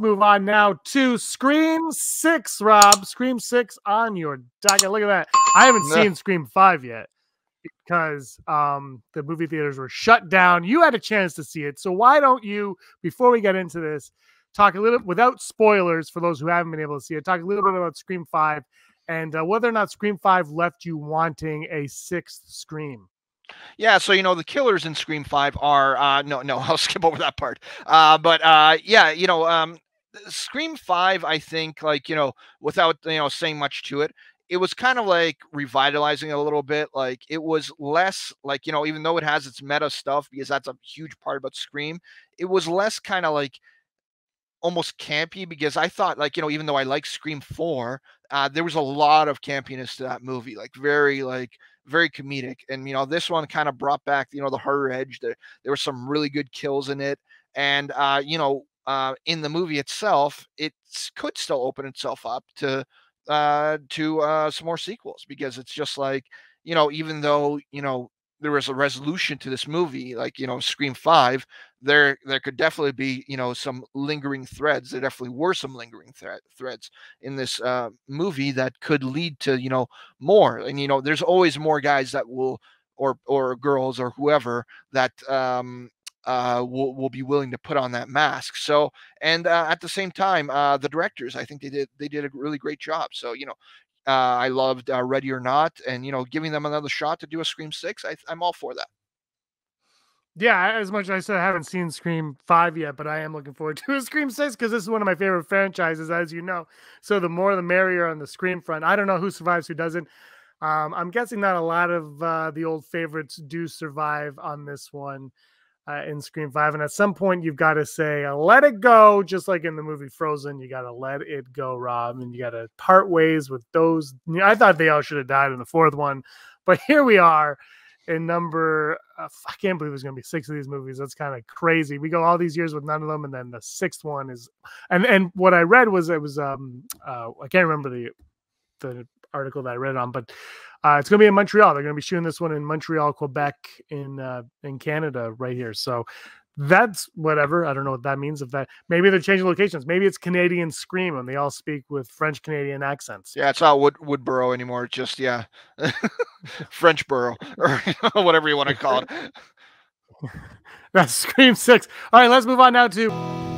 move on now to Scream 6, Rob. Scream 6 on your docket. Look at that. I haven't seen Scream 5 yet because the movie theaters were shut down. You had a chance to see it. So why don't you, before we get into this, talk a little, without spoilers for those who haven't been able to see it, talk a little bit about Scream 5 and whether or not Scream 5 left you wanting a sixth Scream. Yeah, so you know the killers in Scream 5 are no, I'll skip over that part. Yeah, you know, Scream 5, I think, like, you know, without saying much to it, it was kind of like revitalizing a little bit. Like, it was less like, you know, even though it has its meta stuff, because that's a huge part about Scream, it was less kind of like almost campy, because I thought, like, you know, even though I like Scream 4, there was a lot of campiness to that movie, like very comedic. And, you know, this one kind of brought back, you know, the horror edge. There were some really good kills in it. And, you know, in the movie itself, it could still open itself up to some more sequels, because it's just like, you know, even though, you know, there was a resolution to this movie, like, you know, Scream 5, there could definitely be, you know, some lingering threads. There definitely were some lingering threads in this movie that could lead to, you know, more. And, you know, there's always more guys that will, or girls or whoever that will be willing to put on that mask. So, and at the same time, the directors, I think they did a really great job. So, you know, I loved Ready or Not, and, you know, giving them another shot to do a Scream 6, I'm all for that. Yeah, as much as I said, I haven't seen Scream 5 yet, but I am looking forward to a Scream 6 because this is one of my favorite franchises, as you know. So the more the merrier on the Scream front. I don't know who survives, who doesn't. I'm guessing not a lot of the old favorites do survive on this one in Scream 5. And at some point, you've got to say, let it go, just like in the movie Frozen. You got to let it go, Rob, and you got to part ways with those. I thought they all should have died in the fourth one, but here we are in number, I can't believe there's going to be 6 of these movies. That's kind of crazy. We go all these years with none of them, and then the 6th one is, and what I read was, it was, I can't remember the article that I read on, but it's going to be in Montreal. They're going to be shooting this one in Montreal, Quebec, in Canada right here. So that's whatever. I don't know what that means. If that, maybe they're changing locations. Maybe it's Canadian Scream and they all speak with French Canadian accents. Yeah, it's not Woodboro anymore. It's just, yeah, French Borough or whatever you want to call it. That's Scream 6. All right, let's move on now to